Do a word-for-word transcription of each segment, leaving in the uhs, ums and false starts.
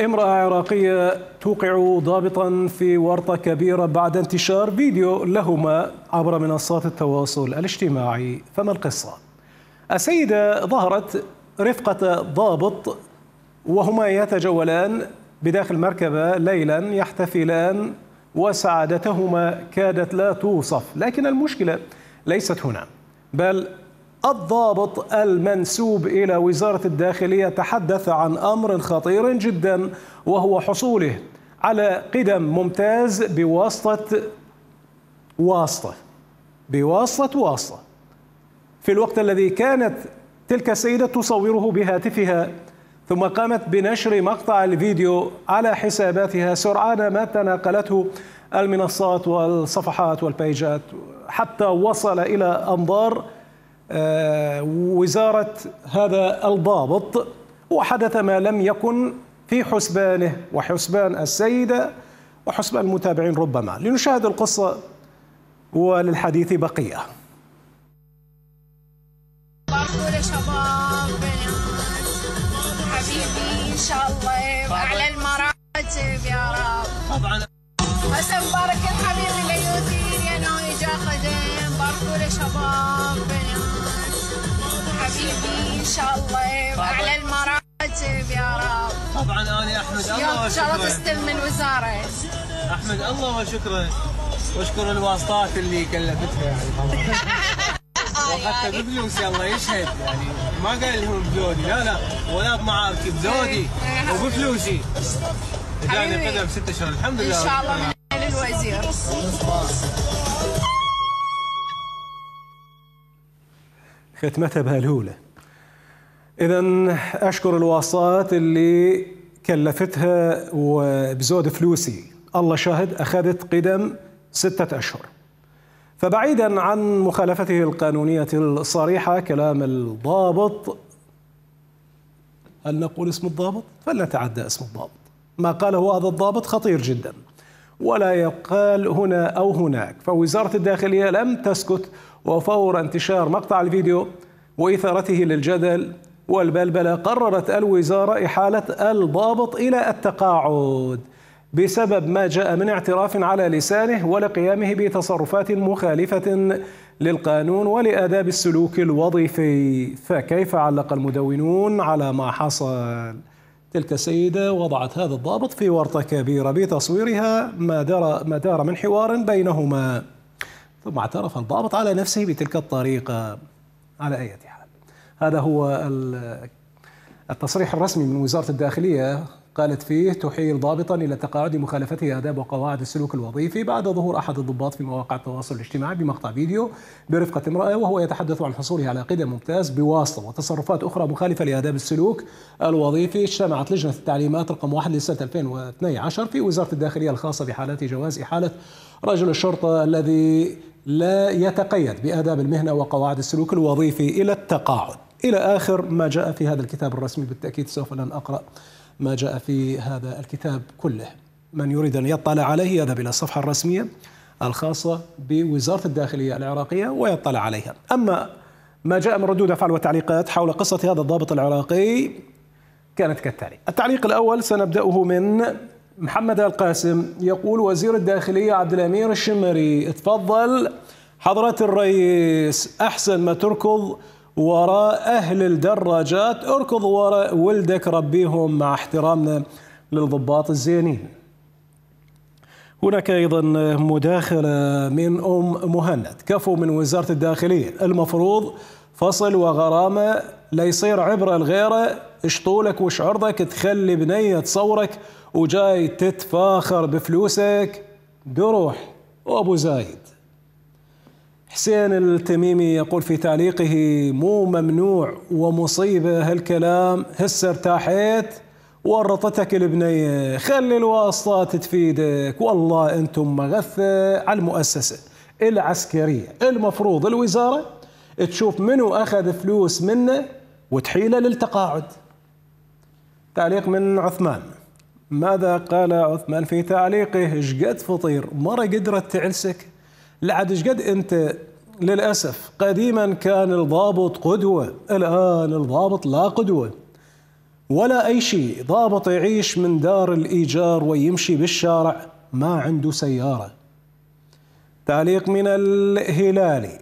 امرأة عراقية توقع ضابطا في ورطة كبيرة بعد انتشار فيديو لهما عبر منصات التواصل الاجتماعي. فما القصة؟ السيدة ظهرت رفقة ضابط وهما يتجولان بداخل مركبة ليلا يحتفلان وسعادتهما كادت لا توصف، لكن المشكلة ليست هنا، بل الضابط المنسوب إلى وزارة الداخلية تحدث عن أمر خطير جدا، وهو حصوله على قدم ممتاز بواسطة واسطة بواسطة واسطة في الوقت الذي كانت تلك السيدة تصوره بهاتفها، ثم قامت بنشر مقطع الفيديو على حساباتها سرعان ما تناقلته المنصات والصفحات والبيجات حتى وصل إلى أنظار وزارة هذا الضابط، وحدث ما لم يكن في حسبانه وحسبان السيدة وحسبان المتابعين ربما. لنشاهد القصة وللحديث بقية. برضو لشباب حبيبي إن شاء الله أعلى المراتب يا رب. طبعا هسه مبارك حبيبي ليوتي يا ناوي جا خدم. برضو لشباب حبيبي ان شاء الله اعلى المراتب يا رب. طبعا انا احمد الله وشكره، ان شاء الله تستلم من وزاره. احمد الله وشكره واشكر الواسطات اللي كلفتها يعني طبعا. واخذتها بفلوس يلا يشهد، يعني ما قال لهم بزودي، لا لا ولا بمعاركي، بزودي وبفلوسي. اجاني قدم ست شهور الحمد لله. ان شاء الله من اهل الوزير. كتمتها بهالهولة. إذن أشكر الواسطات اللي كلفتها وبزود فلوسي، الله شاهد أخذت قدم ستة أشهر. فبعيدا عن مخالفته القانونية الصريحة كلام الضابط، هل نقول اسم الضابط؟ فلنتعدى اسم الضابط. ما قاله هذا الضابط خطير جدا ولا يقال هنا أو هناك. فوزارة الداخلية لم تسكت، وفور انتشار مقطع الفيديو وإثارته للجدل والبلبلة قررت الوزارة إحالة الضابط إلى التقاعد بسبب ما جاء من اعتراف على لسانه ولقيامه بتصرفات مخالفة للقانون ولآداب السلوك الوظيفي. فكيف علق المدونون على ما حصل؟ تلك السيدة وضعت هذا الضابط في ورطة كبيرة بتصويرها ما دار, ما دار من حوار بينهما، ثم اعترف الضابط على نفسه بتلك الطريقة. على أي حال، هذا هو التصريح الرسمي من وزارة الداخلية قالت فيه تحيل ضابطا إلى التقاعد لمخالفته آداب وقواعد السلوك الوظيفي بعد ظهور أحد الضباط في مواقع التواصل الاجتماعي بمقطع فيديو برفقة امرأة وهو يتحدث عن حصوله على قدم ممتاز بواسطة وتصرفات أخرى مخالفة لآداب السلوك الوظيفي. اجتمعت لجنة التعليمات رقم واحد لسنة ألفين واثني عشر في وزارة الداخلية الخاصة بحالات جواز إحالة رجل الشرطة الذي لا يتقيد بآداب المهنة وقواعد السلوك الوظيفي إلى التقاعد، إلى آخر ما جاء في هذا الكتاب الرسمي. بالتأكيد سوف لن أقرأ ما جاء في هذا الكتاب كله، من يريد أن يطلع عليه يذهب إلى الصفحة الرسمية الخاصة بوزارة الداخلية العراقية ويطلع عليها. أما ما جاء من ردود أفعال وتعليقات حول قصة هذا الضابط العراقي كانت كالتالي. التعليق الأول سنبدأه من محمد القاسم، يقول: وزير الداخلية عبد الأمير الشمري، اتفضل حضرة الرئيس، أحسن ما تركض وراء أهل الدراجات، اركض وراء ولدك ربيهم، مع احترامنا للضباط الزينين. هناك أيضا مداخلة من أم مهند، كفو من وزارة الداخلية، المفروض فصل وغرامة ليصير عبرة لغيره. اش طولك وش عرضك تخلي بنية تصورك وجاي تتفاخر بفلوسك؟ دروح وأبو زايد. حسين التميمي يقول في تعليقه: مو ممنوع ومصيبة هالكلام، هسه ارتاحيت ورطتك البنية، خلي الواسطات تفيدك، والله انتم مغثة على المؤسسة العسكرية. المفروض الوزارة تشوف منو أخذ فلوس منه وتحيله للتقاعد. تعليق من عثمان. ماذا قال عثمان في تعليقه؟ شقد فطير مرة قدرت تعلسك؟ لعد شقد أنت للأسف. قديما كان الضابط قدوة، الآن الضابط لا قدوة، ولا أي شيء، ضابط يعيش من دار الإيجار ويمشي بالشارع ما عنده سيارة. تعليق من الهلالي: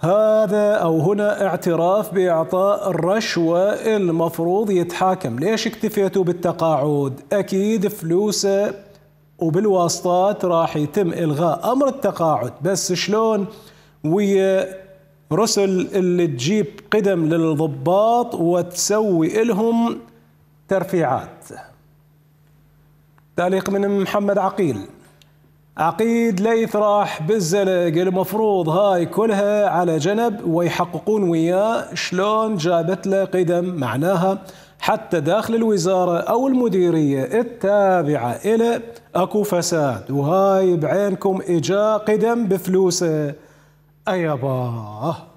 هذا أو هنا اعتراف بإعطاء الرشوة، المفروض يتحاكم، ليش اكتفيتوا بالتقاعد؟ أكيد فلوسه وبالواسطات راح يتم إلغاء أمر التقاعد، بس شلون ويا رسل اللي تجيب قدم للضباط وتسوي لهم ترفيعات. تعليق من محمد عقيل: عقيد ليث راح بالزلق، المفروض هاي كلها على جنب ويحققون وياه، شلون جابت له قدم؟ معناها حتى داخل الوزارة أو المديرية التابعة إلى أكو فساد، وهاي بعينكم إجا قدم بفلوسه. أيابا.